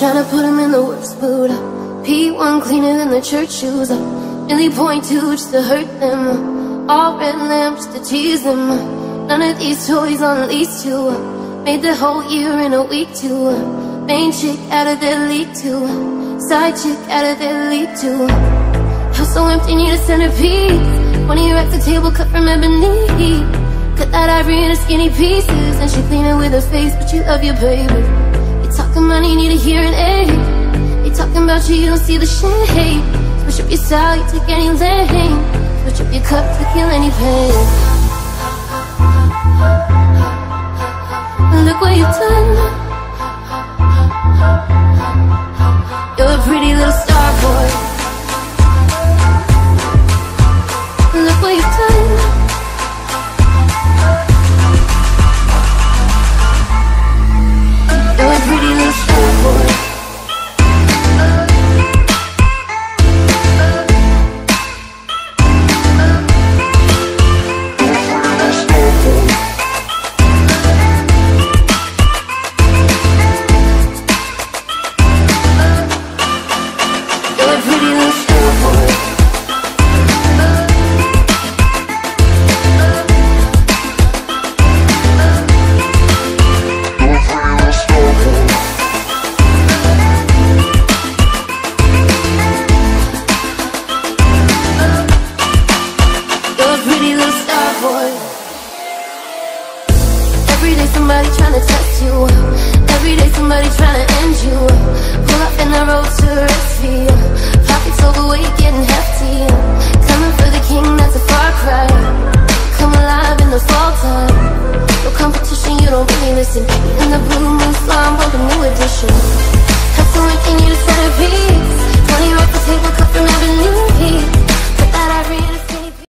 Tryna put him in the worst mood. P1 cleaner than the church shoes. Really .2 just to hurt them. All red lamps to tease them. None of these toys on lease too. Made the whole year in a week too. Main chick out of their league too. Side chick out of their league too. House so empty, need a centerpiece. 20 racks a table cut from ebony. Cut that ivory into skinny pieces. And she clean it with her face, but you love your baby. Talking money, need a hearing aid. They talking about you, you don't see the shade. Switch up your style, you take any lane. Switch up your cup to kill any pain. Look what you've done. You're a pretty little star boy. Look what you've done. In the blue moon slime, welcome new edition.